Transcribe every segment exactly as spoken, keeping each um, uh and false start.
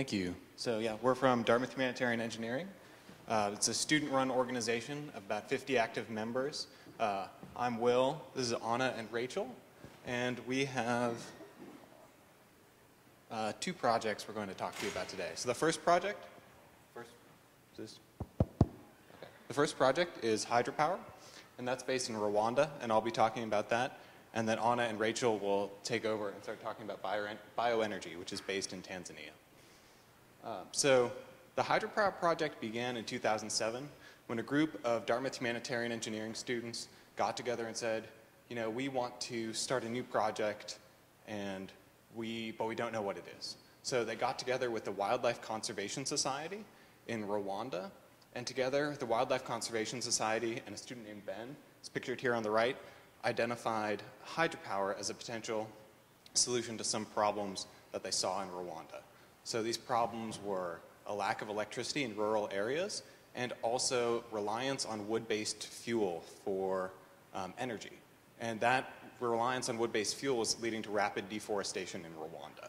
Thank you. So yeah, we're from Dartmouth Humanitarian Engineering. Uh, it's a student-run organization of about fifty active members. Uh, I'm Will, this is Anna and Rachel, and we have uh, two projects we're going to talk to you about today. So the first project, first, this, okay. the first project is hydropower, and that's based in Rwanda, and I'll be talking about that. And then Anna and Rachel will take over and start talking about bio bioenergy, which is based in Tanzania. Uh, so the hydropower project began in two thousand seven when a group of Dartmouth Humanitarian Engineering students got together and said, you know, we want to start a new project, and we, but we don't know what it is. So they got together with the Wildlife Conservation Society in Rwanda, and together the Wildlife Conservation Society and a student named Ben, it's pictured here on the right, identified hydropower as a potential solution to some problems that they saw in Rwanda. So these problems were a lack of electricity in rural areas and also reliance on wood-based fuel for um, energy. And that reliance on wood-based fuel was leading to rapid deforestation in Rwanda.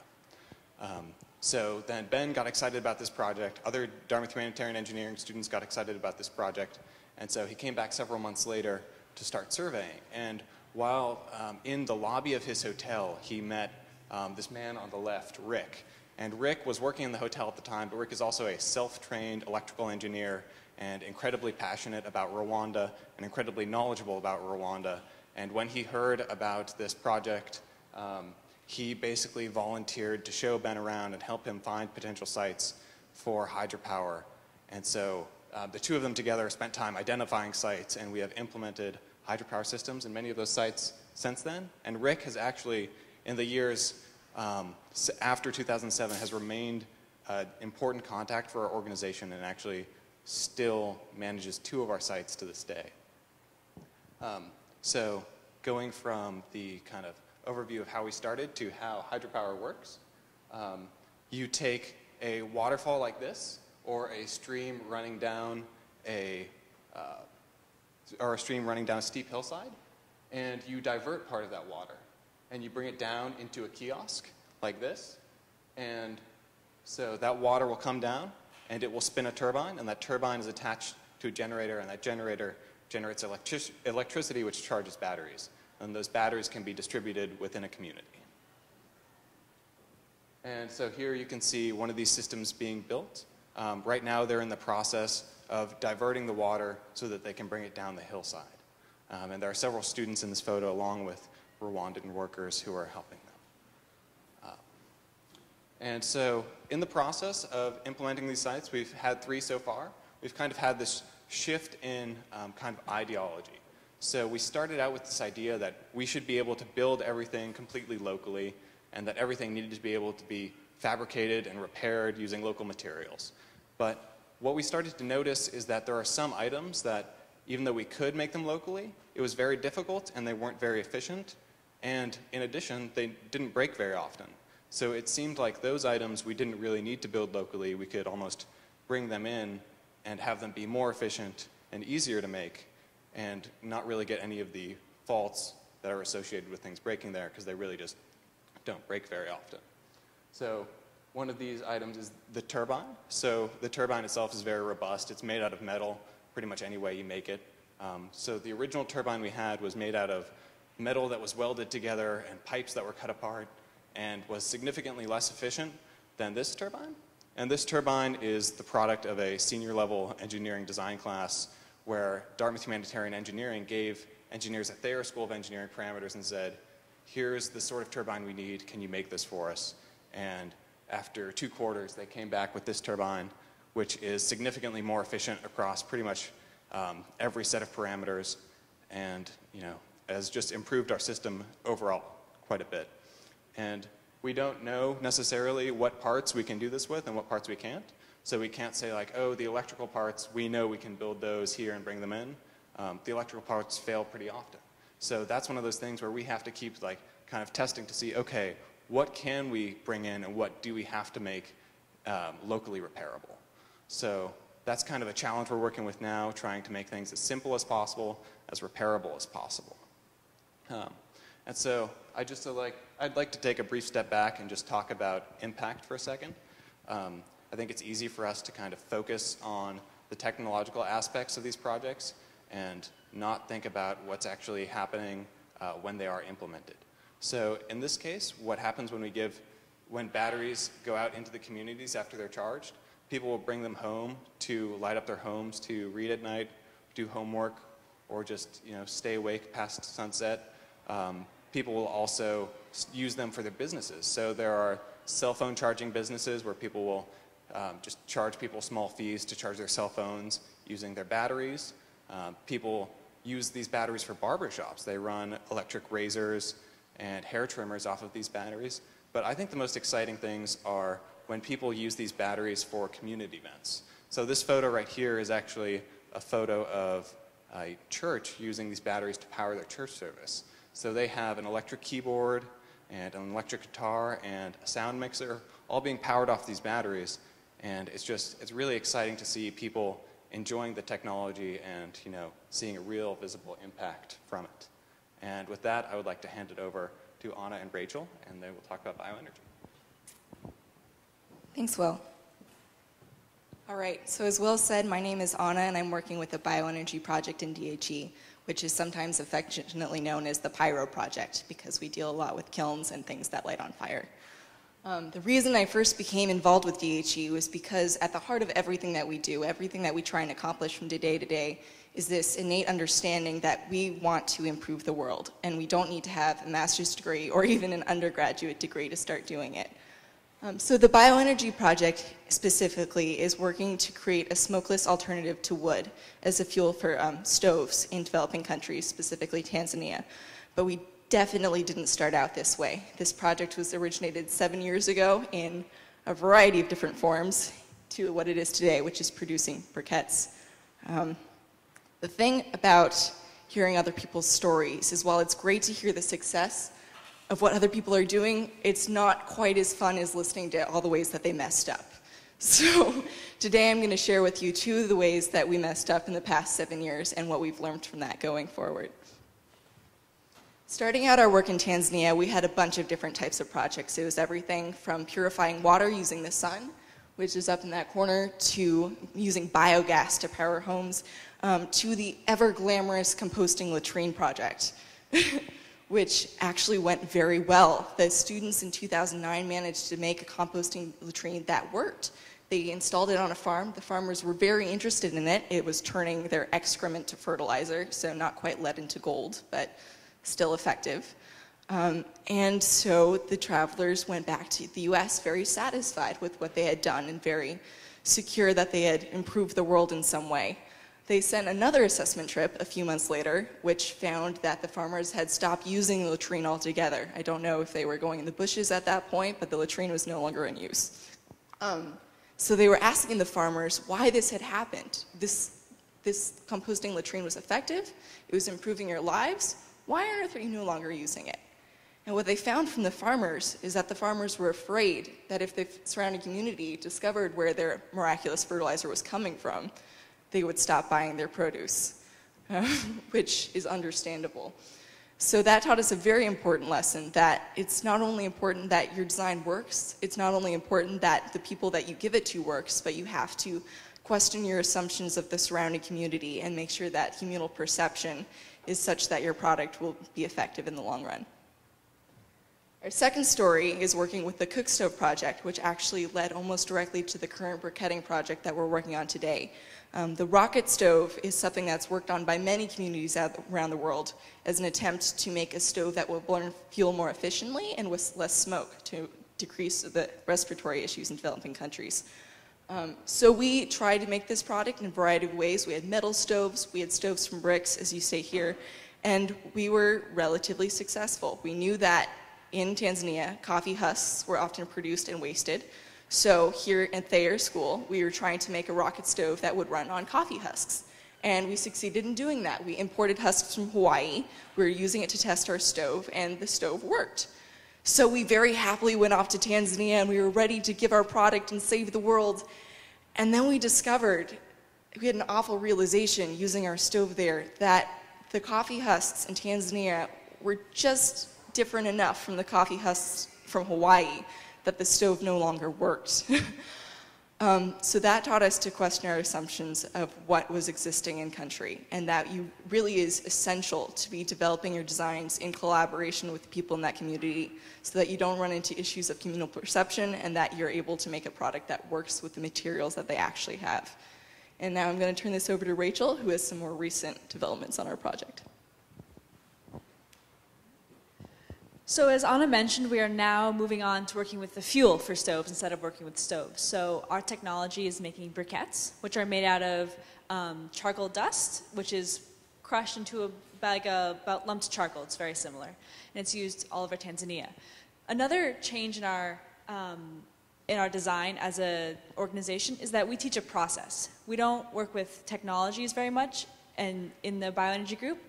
Um, so then Ben got excited about this project. Other Dartmouth Humanitarian Engineering students got excited about this project. And so he came back several months later to start surveying. And while um, in the lobby of his hotel, he met um, this man on the left, Rick. And Rick was working in the hotel at the time, but Rick is also a self-trained electrical engineer and incredibly passionate about Rwanda and incredibly knowledgeable about Rwanda. And when he heard about this project, um, he basically volunteered to show Ben around and help him find potential sites for hydropower. And so Uh, the two of them together spent time identifying sites, and we have implemented hydropower systems in many of those sites since then. And Rick has actually, in the years um, after two thousand seven, has remained an uh, important contact for our organization and actually still manages two of our sites to this day. Um, so going from the kind of overview of how we started to how hydropower works, um, you take a waterfall like this, or a stream running down a, uh, or a stream running down a steep hillside, and you divert part of that water, and you bring it down into a kiosk like this, and so that water will come down, and it will spin a turbine, and that turbine is attached to a generator, and that generator generates electric electricity, which charges batteries, and those batteries can be distributed within a community. And so here you can see one of these systems being built. Um, right now, they're in the process of diverting the water so that they can bring it down the hillside. Um, and there are several students in this photo, along with Rwandan workers who are helping them. Uh, and so, in the process of implementing these sites, we've had three so far. We've kind of had this shift in um, kind of ideology. So we started out with this idea that we should be able to build everything completely locally, and that everything needed to be able to be fabricated and repaired using local materials. But what we started to notice is that there are some items that, even though we could make them locally, it was very difficult and they weren't very efficient. And in addition, they didn't break very often. So it seemed like those items we didn't really need to build locally. We could almost bring them in and have them be more efficient and easier to make and not really get any of the faults that are associated with things breaking there because they really just don't break very often. So one of these items is the turbine. So the turbine itself is very robust. It's made out of metal pretty much any way you make it. Um, so the original turbine we had was made out of metal that was welded together and pipes that were cut apart and was significantly less efficient than this turbine. And this turbine is the product of a senior level engineering design class where Dartmouth Humanitarian Engineering gave engineers at Thayer School of Engineering parameters and said, here's the sort of turbine we need. Can you make this for us? And after two quarters, they came back with this turbine, which is significantly more efficient across pretty much um, every set of parameters and, you know, has just improved our system overall quite a bit. And we don't know necessarily what parts we can do this with and what parts we can't. So we can't say like, oh, the electrical parts, we know we can build those here and bring them in. Um, the electrical parts fail pretty often. So that's one of those things where we have to keep like kind of testing to see, okay, what can we bring in and what do we have to make um, locally repairable? So that's kind of a challenge we're working with now, trying to make things as simple as possible, as repairable as possible. Um, and so I just uh, like, I'd like to take a brief step back and just talk about impact for a second. Um, I think it's easy for us to kind of focus on the technological aspects of these projects and not think about what's actually happening uh, when they are implemented. So in this case, what happens when we give, when batteries go out into the communities after they're charged, people will bring them home to light up their homes, to read at night, do homework, or just, you know, stay awake past sunset. Um, people will also use them for their businesses. So there are cell phone charging businesses where people will um, just charge people small fees to charge their cell phones using their batteries. Um, people use these batteries for barbershops. They run electric razors and hair trimmers off of these batteries. But I think the most exciting things are when people use these batteries for community events. So this photo right here is actually a photo of a church using these batteries to power their church service. So they have an electric keyboard and an electric guitar and a sound mixer, all being powered off these batteries. And it's just, it's really exciting to see people enjoying the technology and, you know, seeing a real visible impact from it. And with that, I would like to hand it over to Anna and Rachel, and they will talk about bioenergy. Thanks, Will. All right, so as Will said, my name is Anna, and I'm working with a bioenergy project in D H E, which is sometimes affectionately known as the Pyro Project, because we deal a lot with kilns and things that light on fire. Um, the reason I first became involved with D H E was because at the heart of everything that we do, everything that we try and accomplish from day to day, is this innate understanding that we want to improve the world, and we don't need to have a master's degree or even an undergraduate degree to start doing it. Um, so the Bioenergy Project specifically is working to create a smokeless alternative to wood as a fuel for um, stoves in developing countries, specifically Tanzania. But we definitely didn't start out this way. This project was originated seven years ago in a variety of different forms to what it is today, which is producing briquettes. Um, the thing about hearing other people's stories is, while it's great to hear the success of what other people are doing, it's not quite as fun as listening to all the ways that they messed up. So today I'm going to share with you two of the ways that we messed up in the past seven years and what we've learned from that going forward. Starting out our work in Tanzania, we had a bunch of different types of projects. It was everything from purifying water using the sun, which is up in that corner, to using biogas to power homes, um, to the ever-glamorous composting latrine project. Which actually went very well. The students in two thousand nine managed to make a composting latrine that worked. They installed it on a farm. The farmers were very interested in it. It was turning their excrement to fertilizer, so not quite lead into gold, but still effective. Um, and so the travelers went back to the U S very satisfied with what they had done and very secure that they had improved the world in some way. They sent another assessment trip a few months later, which found that the farmers had stopped using the latrine altogether. I don't know if they were going in the bushes at that point, but the latrine was no longer in use. Um, so they were asking the farmers why this had happened. This, this composting latrine was effective, it was improving your lives, why on earth are you no longer using it? And what they found from the farmers is that the farmers were afraid that if the surrounding community discovered where their miraculous fertilizer was coming from, they would stop buying their produce, uh, which is understandable. So that taught us a very important lesson, that it's not only important that your design works, it's not only important that the people that you give it to works, but you have to question your assumptions of the surrounding community and make sure that communal perception is such that your product will be effective in the long run. Our second story is working with the Cook Stove Project, which actually led almost directly to the current briquetting project that we're working on today. Um, the rocket stove is something that's worked on by many communities out, around the world as an attempt to make a stove that will burn fuel more efficiently and with less smoke to decrease the respiratory issues in developing countries. Um, so we tried to make this product in a variety of ways. We had metal stoves, we had stoves from bricks, as you see here, and we were relatively successful. We knew that in Tanzania, coffee husks were often produced and wasted. So here at Thayer School, we were trying to make a rocket stove that would run on coffee husks. And we succeeded in doing that. We imported husks from Hawaii. We were using it to test our stove, and the stove worked. So we very happily went off to Tanzania, and we were ready to give our product and save the world. And then we discovered, we had an awful realization using our stove there, that the coffee husks in Tanzania were just different enough from the coffee husks from Hawaii that the stove no longer worked. Um, so that taught us to question our assumptions of what was existing in country, and that you really is essential to be developing your designs in collaboration with people in that community so that you don't run into issues of communal perception and that you're able to make a product that works with the materials that they actually have. And now I'm going to turn this over to Rachel, who has some more recent developments on our project. So as Anna mentioned, we are now moving on to working with the fuel for stoves instead of working with stoves. So our technology is making briquettes, which are made out of um, charcoal dust, which is crushed into a bag of about lumped charcoal. It's very similar. And it's used all over Tanzania. Another change in our, um, in our design as an organization is that we teach a process. We don't work with technologies very much and in the bioenergy group.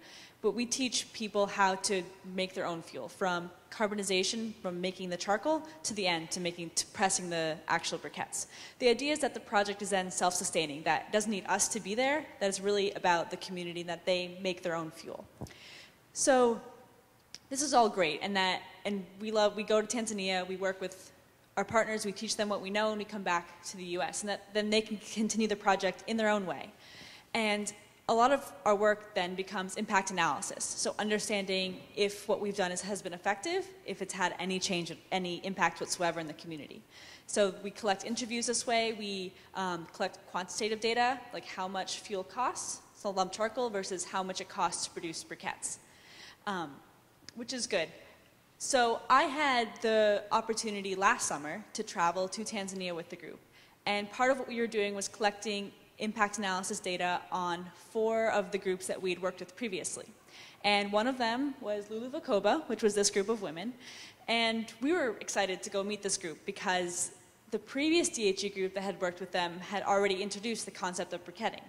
But we teach people how to make their own fuel, from carbonization, from making the charcoal, to the end, to making, to pressing the actual briquettes. The idea is that the project is then self-sustaining, that it doesn't need us to be there, that it's really about the community, that they make their own fuel. So this is all great, and that, and we love, we go to Tanzania, we work with our partners, we teach them what we know, and we come back to the U S, and that then they can continue the project in their own way. And a lot of our work then becomes impact analysis, so understanding if what we've done is, has been effective, if it's had any change, any impact whatsoever in the community. So we collect interviews this way, we um, collect quantitative data, like how much fuel costs, so lump charcoal versus how much it costs to produce briquettes, um, which is good. So I had the opportunity last summer to travel to Tanzania with the group, and part of what we were doing was collecting impact analysis data on four of the groups that we'd worked with previously. And one of them was Lulu Vakoba, which was this group of women. And we were excited to go meet this group because the previous D H E group that had worked with them had already introduced the concept of briquetting.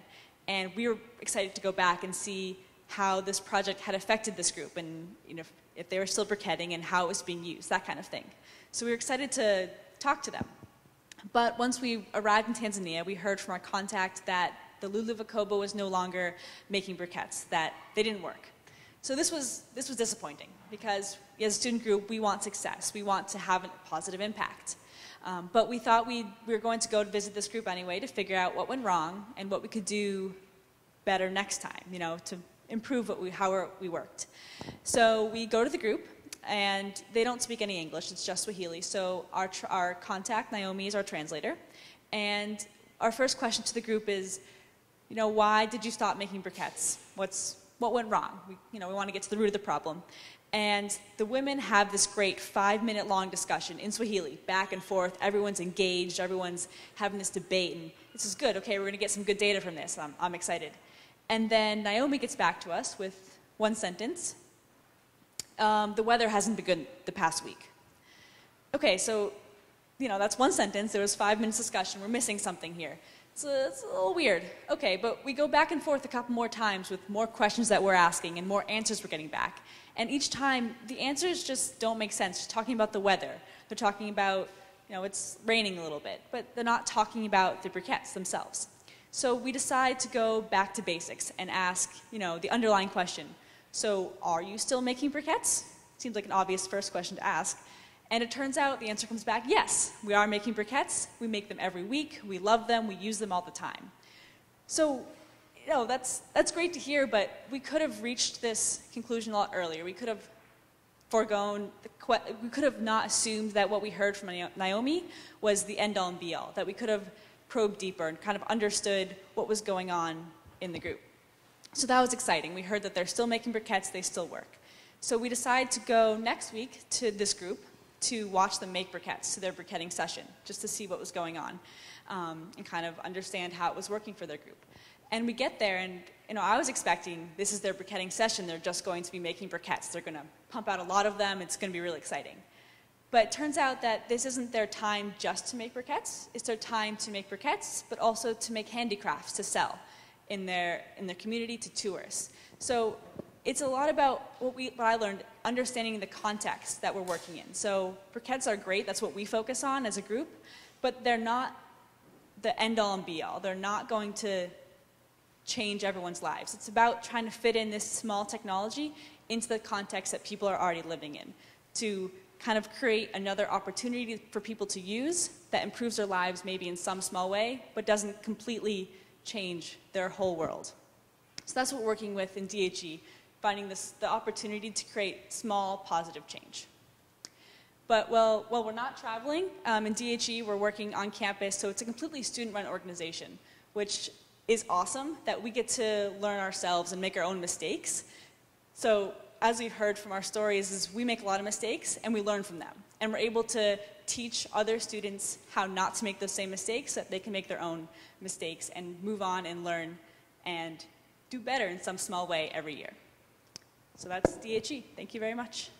And we were excited to go back and see how this project had affected this group and, you know, if they were still briquetting and how it was being used, that kind of thing. So we were excited to talk to them. But once we arrived in Tanzania, we heard from our contact that the Lulu Vakoba was no longer making briquettes, that they didn't work. So this was, this was disappointing, because as a student group, we want success. We want to have a positive impact. Um, but we thought we were going to go to visit this group anyway to figure out what went wrong and what we could do better next time, you know, to improve what we, how we worked. So we go to the group. And they don't speak any English, it's just Swahili, so our, tr our contact, Naomi, is our translator. And our first question to the group is, you know, why did you stop making briquettes? What's, what went wrong? We, you know, we want to get to the root of the problem. And the women have this great five-minute long discussion in Swahili, back and forth, everyone's engaged, everyone's having this debate, and this is good, okay, we're going to get some good data from this, I'm, I'm excited. And then Naomi gets back to us with one sentence. Um, the weather hasn't been good the past week. Okay, so, you know, that's one sentence. There was five minutes discussion. We're missing something here. So it's a little weird. Okay, but we go back and forth a couple more times with more questions that we're asking and more answers we're getting back. And each time, the answers just don't make sense. They're talking about the weather. They're talking about, you know, it's raining a little bit. But they're not talking about the briquettes themselves. So we decide to go back to basics and ask, you know, the underlying question. So, are you still making briquettes? Seems like an obvious first question to ask. And it turns out the answer comes back, yes, we are making briquettes. We make them every week. We love them. We use them all the time. So, you know, that's, that's great to hear, but we could have reached this conclusion a lot earlier. We could have foregone, the, we could have not assumed that what we heard from Naomi was the end all and be all, that we could have probed deeper and kind of understood what was going on in the group. So that was exciting. We heard that they're still making briquettes, they still work. So we decided to go next week to this group to watch them make briquettes, to their briquetting session, just to see what was going on um, and kind of understand how it was working for their group. And we get there and, you know, I was expecting this is their briquetting session, they're just going to be making briquettes. They're going to pump out a lot of them, it's going to be really exciting. But it turns out that this isn't their time just to make briquettes, it's their time to make briquettes, but also to make handicrafts to sell in their, in their community to tourists. So it's a lot about what, we, what I learned, understanding the context that we're working in. So briquettes are great, that's what we focus on as a group, but they're not the end all and be all. They're not going to change everyone's lives. It's about trying to fit in this small technology into the context that people are already living in, to kind of create another opportunity for people to use that improves their lives maybe in some small way, but doesn't completely change their whole world. So that's what we're working with in D H E, finding this, the opportunity to create small positive change. But while, while we're not traveling, um, in D H E we're working on campus, so it's a completely student-run organization, which is awesome that we get to learn ourselves and make our own mistakes. So as we've heard from our stories, is we make a lot of mistakes and we learn from them. And we're able to teach other students how not to make those same mistakes, so that they can make their own mistakes and move on and learn and do better in some small way every year. So that's D H E. Thank you very much.